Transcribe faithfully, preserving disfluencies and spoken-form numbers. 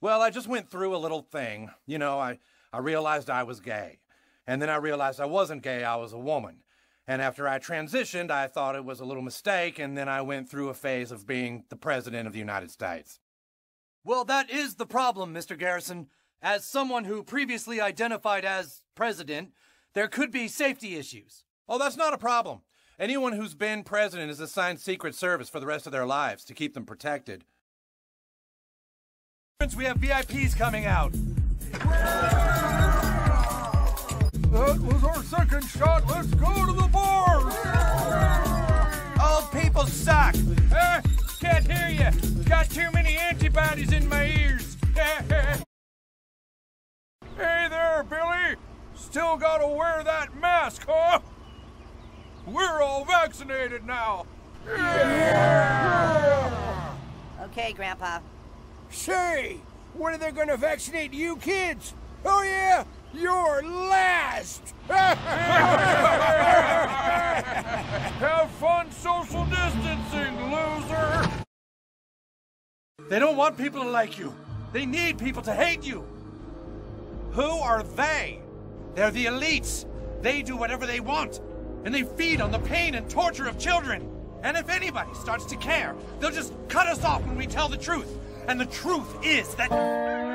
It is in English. Well, I just went through a little thing. You know, I, I realized I was gay. And then I realized I wasn't gay, I was a woman. And after I transitioned, I thought it was a little mistake, and then I went through a phase of being the President of the United States. Well, that is the problem, Mister Garrison. As someone who previously identified as president, there could be safety issues. Oh, that's not a problem. Anyone who's been president is assigned Secret Service for the rest of their lives to keep them protected. We have V I Ps coming out. That was our second shot. Let's go to the bars. Old people suck. Uh, can't hear you. Got too many antibodies in my ears. Hey there, Billy. Still gotta wear that mask, huh? We're all vaccinated now. Yeah. Okay, Grandpa. Say, when are they gonna vaccinate you kids? Oh yeah, you're last! Have fun social distancing, loser! They don't want people to like you. They need people to hate you. Who are they? They're the elites. They do whatever they want. And they feed on the pain and torture of children. And if anybody starts to care, they'll just cut us off when we tell the truth. And the truth is that...